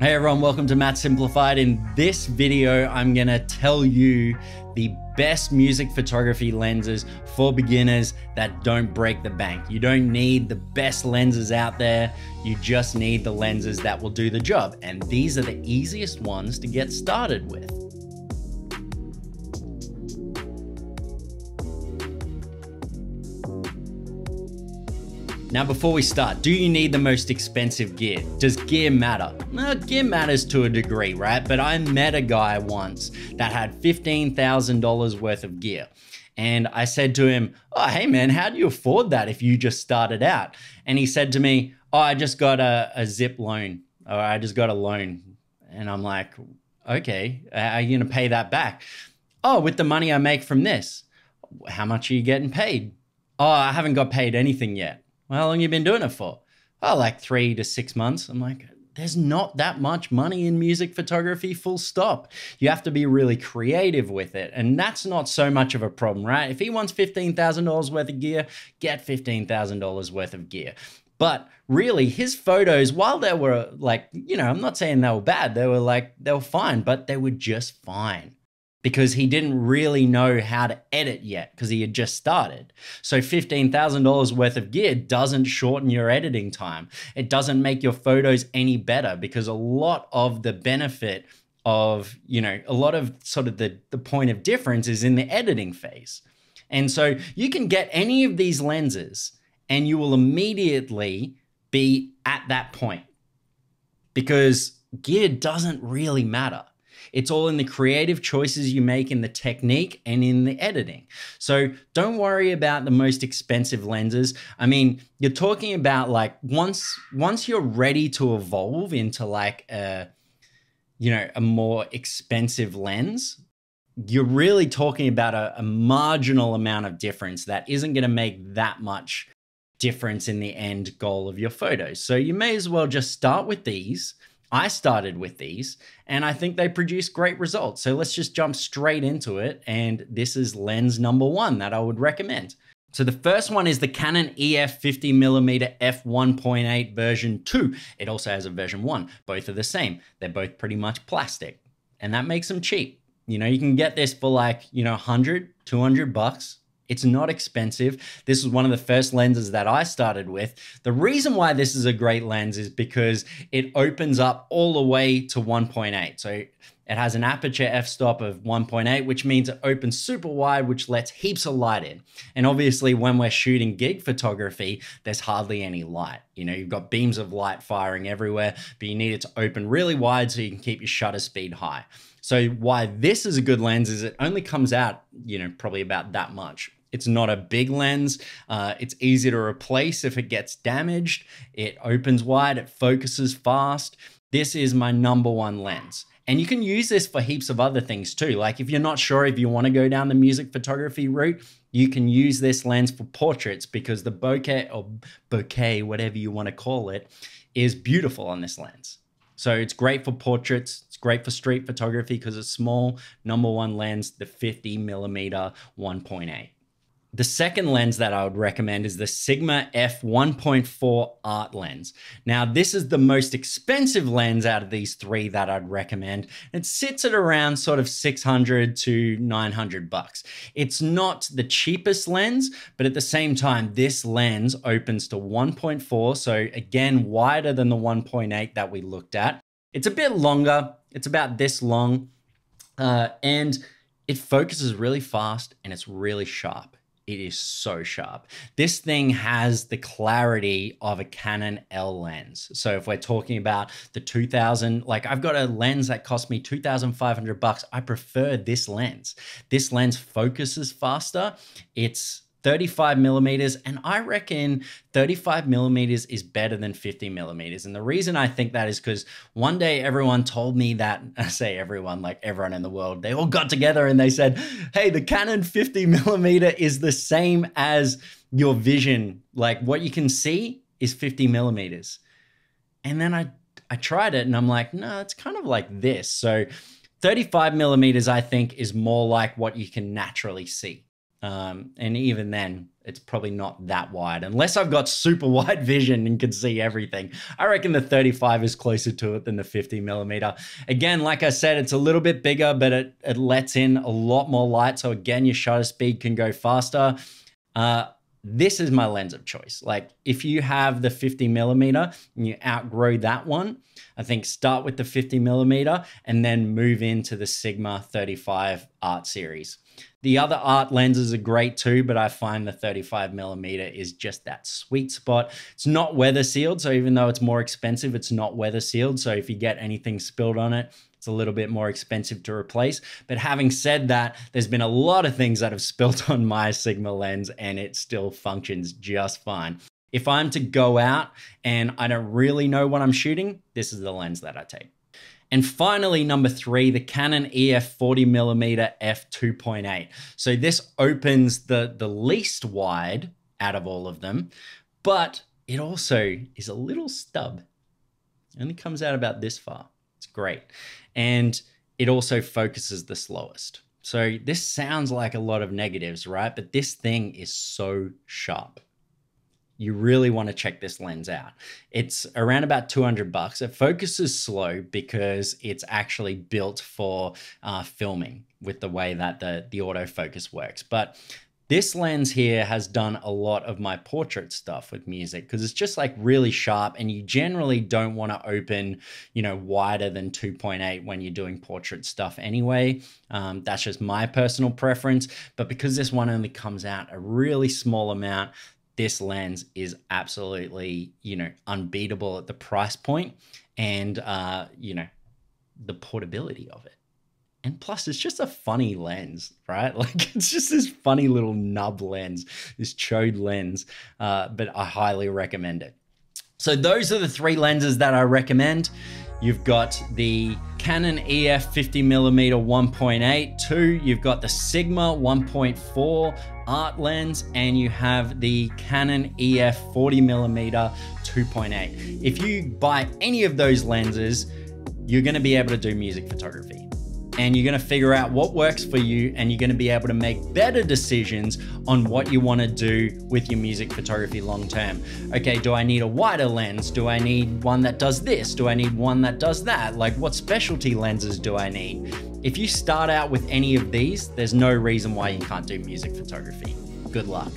Hey everyone, welcome to Matt Simplified. In this video, I'm gonna tell you the best music photography lenses for beginners that don't break the bank. You don't need the best lenses out there. You just need the lenses that will do the job. And these are the easiest ones to get started with. Now, before we start, do you need the most expensive gear? Does gear matter? Well, gear matters to a degree, right? But I met a guy once that had $15,000 worth of gear. And I said to him, oh, hey man, how do you afford that if you just started out? And he said to me, oh, I just got a zip loan, or I just got a loan. And I'm like, okay, how are you gonna pay that back? Oh, with the money I make from this. How much are you getting paid? Oh, I haven't got paid anything yet. Well, how long have you been doing it for? Oh, like 3 to 6 months. I'm like, there's not that much money in music photography, full stop. You have to be really creative with it. And that's not so much of a problem, right? If he wants $15,000 worth of gear, get $15,000 worth of gear. But really, his photos, while they were like, you know, I'm not saying they were bad. They were like, they were fine, but they were just fine, because he didn't really know how to edit yet because he had just started. So $15,000 worth of gear doesn't shorten your editing time. It doesn't make your photos any better, because a lot of the benefit of, you know, a lot of sort of the point of difference is in the editing phase. And so you can get any of these lenses and you will immediately be at that point, because gear doesn't really matter. It's all in the creative choices you make in the technique and in the editing. So don't worry about the most expensive lenses. I mean, you're talking about like once you're ready to evolve into like a, you know, a more expensive lens, you're really talking about a marginal amount of difference that isn't going to make that much difference in the end goal of your photos. So you may as well just start with these. I started with these and I think they produce great results. So let's just jump straight into it. And this is lens number one that I would recommend. So the first one is the Canon EF 50mm f 1.8 version 2. It also has a version 1. Both are the same. They're both pretty much plastic, and that makes them cheap. You know, you can get this for like, you know, 100, 200 bucks. It's not expensive. This is one of the first lenses that I started with. The reason why this is a great lens is because it opens up all the way to 1.8. So it has an aperture f-stop of 1.8, which means it opens super wide, which lets heaps of light in. And obviously when we're shooting gig photography, there's hardly any light. You know, you've got beams of light firing everywhere, but you need it to open really wide so you can keep your shutter speed high. So why this is a good lens is it only comes out, you know, probably about that much. It's not a big lens. It's easy to replace if it gets damaged. It opens wide, it focuses fast. This is my number one lens. And you can use this for heaps of other things too. Like if you're not sure if you want to go down the music photography route, you can use this lens for portraits, because the bokeh or bouquet, whatever you want to call it, is beautiful on this lens. So it's great for portraits. It's great for street photography because it's small. Number one lens, the 50mm 1.8. The second lens that I would recommend is the Sigma F 1.4 art lens. Now, this is the most expensive lens out of these three that I'd recommend. It sits at around sort of 600 to 900 bucks. It's not the cheapest lens, but at the same time, this lens opens to 1.4. So again, wider than the 1.8 that we looked at. It's a bit longer. It's about this long. And it focuses really fast and it's really sharp. It is so sharp. This thing has the clarity of a Canon L lens. So if we're talking about the 2000, like I've got a lens that cost me 2,500 bucks. I prefer this lens. This lens focuses faster. It's 35mm. And I reckon 35mm is better than 50mm. And the reason I think that is because one day everyone told me that, I say everyone, like everyone in the world, they all got together and they said, hey, the Canon 50mm is the same as your vision. Like what you can see is 50mm. And then I tried it and I'm like, no, it's kind of like this. So 35mm, I think, is more like what you can naturally see. And even then, it's probably not that wide, unless I've got super wide vision and can see everything. I reckon the 35 is closer to it than the 50mm. Again, like I said, it's a little bit bigger, but it lets in a lot more light. So again, your shutter speed can go faster. This is my lens of choice. Like if you have the 50mm and you outgrow that one, I think start with the 50mm and then move into the Sigma 35 art series. The other art lenses are great too, but I find the 35mm is just that sweet spot. It's not weather sealed. So even though it's more expensive, it's not weather sealed. So if you get anything spilled on it, it's a little bit more expensive to replace. But having said that, there's been a lot of things that have spilt on my Sigma lens and it still functions just fine. If I'm to go out and I don't really know what I'm shooting, this is the lens that I take. And finally, number three, the Canon EF 40mm f 2.8. So this opens the least wide out of all of them, but it also is a little stub. It only comes out about this far. It's great. And it also focuses the slowest. So this sounds like a lot of negatives, right? But this thing is so sharp. You really want to check this lens out. It's around about 200 bucks. It focuses slow because it's actually built for filming with the way that the autofocus works. But this lens here has done a lot of my portrait stuff with music because it's just like really sharp, and you generally don't want to open, you know, wider than 2.8 when you're doing portrait stuff anyway. That's just my personal preference. But because this one only comes out a really small amount, this lens is absolutely, you know, unbeatable at the price point and, you know, the portability of it. And plus, it's just a funny lens, right? Like it's just this funny little nub lens, this chode lens, but I highly recommend it. So those are the three lenses that I recommend. You've got the Canon EF 50mm 1.8, you've got the Sigma 1.4 art lens, and you have the Canon EF 40mm 2.8. If you buy any of those lenses, you're gonna be able to do music photography. And you're gonna figure out what works for you, and you're gonna be able to make better decisions on what you wanna do with your music photography long-term. Okay, do I need a wider lens? Do I need one that does this? Do I need one that does that? Like what specialty lenses do I need? If you start out with any of these, there's no reason why you can't do music photography. Good luck.